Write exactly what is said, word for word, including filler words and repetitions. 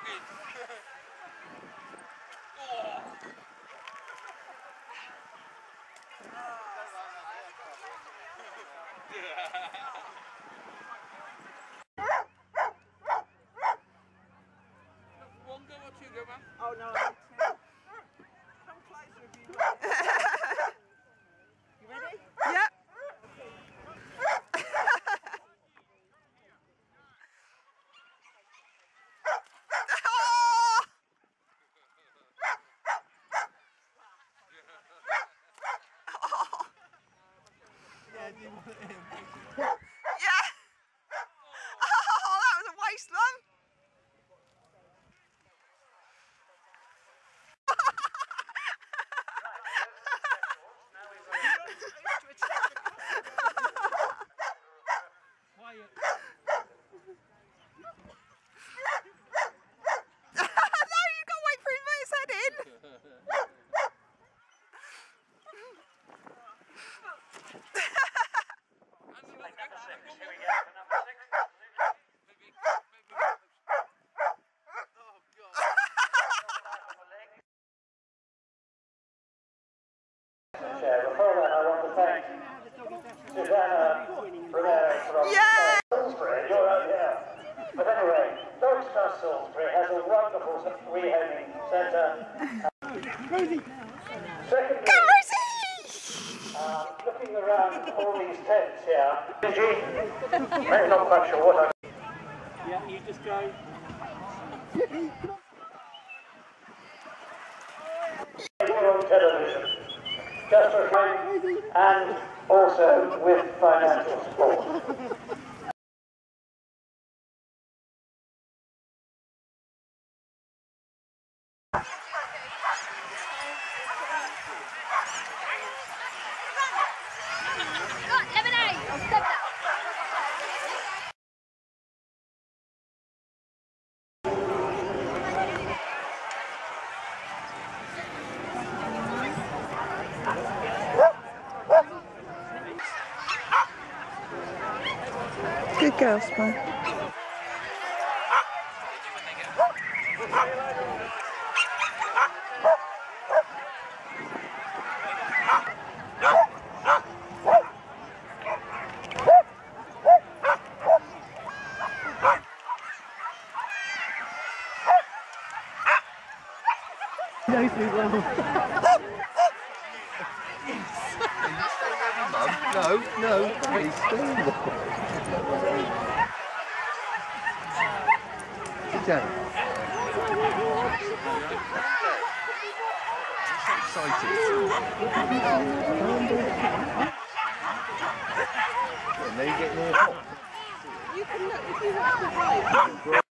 doggies. Oh. One go or two go, man? Oh no. Come closer if you want. You ready? Yeah. Yeah, do you want it in? Yeah! Oh, that was a waste, love! Quiet. No, you've got to wait for him to his head in! Susanna Romero from Salisbury, you're up there. But anyway, Dogs Trust Salisbury has a wonderful rehoming centre. Secondly, Come, Rosie! Uh, looking around all these tents here, I'm not quite sure what I'm... Yeah, you just go... You're on television. Just for free, and also with financial support. Good girl, Spy. Nicely level. No, no, please stay. Sit down. I'm so excited. And they get more hot. You can look if you have the right.